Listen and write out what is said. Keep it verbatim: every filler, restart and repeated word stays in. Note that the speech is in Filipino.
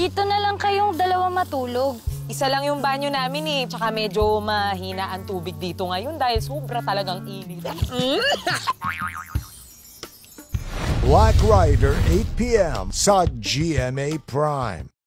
Dito na lang kayong dalawa matulog. Isa lang yung banyo namin eh. Tsaka medyo mahina ang tubig dito ngayon dahil sobra talagang init. Black Rider, eight p m sa G M A Prime.